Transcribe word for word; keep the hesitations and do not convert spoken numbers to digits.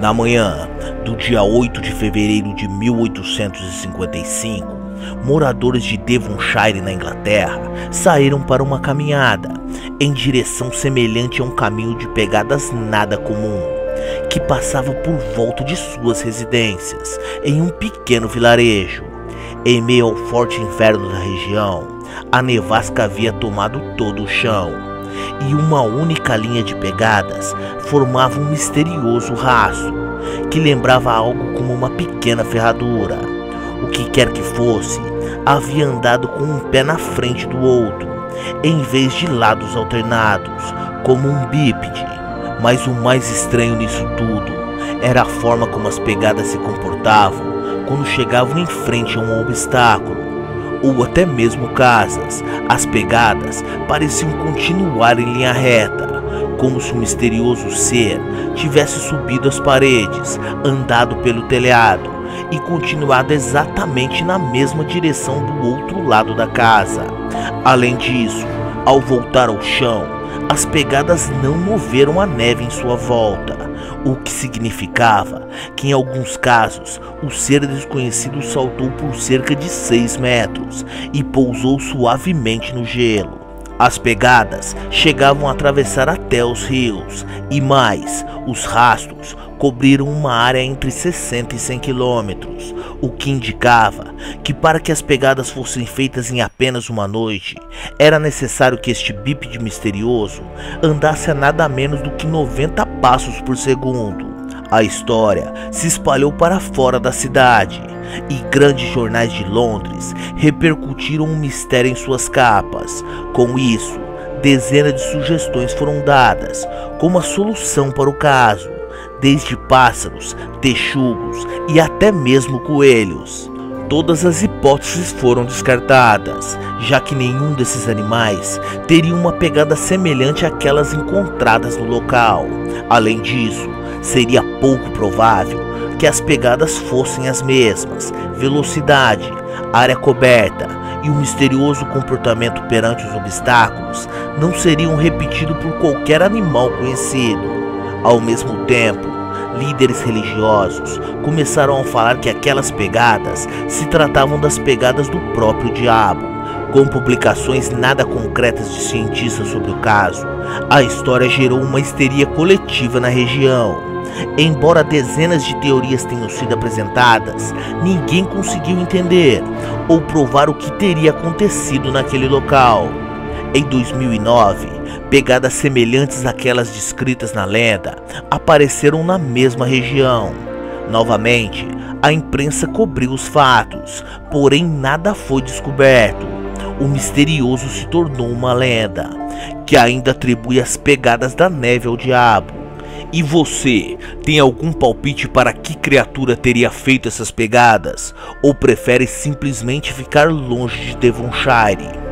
Na manhã do dia oito de fevereiro de mil oitocentos e cinquenta e cinco, moradores de Devonshire, na Inglaterra, saíram para uma caminhada em direção semelhante a um caminho de pegadas nada comum, que passava por volta de suas residências, em um pequeno vilarejo. Em meio ao forte inverno da região, a nevasca havia tomado todo o chão, e uma única linha de pegadas formava um misterioso rastro, que lembrava algo como uma pequena ferradura. O que quer que fosse, havia andado com um pé na frente do outro, em vez de lados alternados, como um bípede. Mas o mais estranho nisso tudo era a forma como as pegadas se comportavam quando chegavam em frente a um obstáculo, ou até mesmo casas. As pegadas pareciam continuar em linha reta, como se um misterioso ser tivesse subido as paredes, andado pelo telhado e continuado exatamente na mesma direção do outro lado da casa. Além disso, ao voltar ao chão, as pegadas não moveram a neve em sua volta, o que significava que em alguns casos o ser desconhecido saltou por cerca de seis metros e pousou suavemente no gelo. As pegadas chegavam a atravessar até os rios, e mais, os rastros cobriram uma área entre sessenta e cem quilômetros, o que indicava que para que as pegadas fossem feitas em apenas uma noite, era necessário que este bípede misterioso andasse a nada menos do que noventa passos por segundo. A história se espalhou para fora da cidade, e grandes jornais de Londres repercutiram o mistério em suas capas. Com isso, dezenas de sugestões foram dadas como a solução para o caso, desde pássaros, texugos e até mesmo coelhos. Todas as hipóteses foram descartadas, já que nenhum desses animais teria uma pegada semelhante àquelas encontradas no local. Além disso, seria pouco provável que as pegadas fossem as mesmas, velocidade, área coberta e o misterioso comportamento perante os obstáculos não seriam repetidos por qualquer animal conhecido. Ao mesmo tempo, líderes religiosos começaram a falar que aquelas pegadas se tratavam das pegadas do próprio diabo. Com publicações nada concretas de cientistas sobre o caso, a história gerou uma histeria coletiva na região. Embora dezenas de teorias tenham sido apresentadas, ninguém conseguiu entender ou provar o que teria acontecido naquele local. Em dois mil e nove, pegadas semelhantes àquelas descritas na lenda apareceram na mesma região. Novamente, a imprensa cobriu os fatos, porém nada foi descoberto. O misterioso se tornou uma lenda, que ainda atribui as pegadas da neve ao diabo. E você, tem algum palpite para que criatura teria feito essas pegadas? Ou prefere simplesmente ficar longe de Devonshire?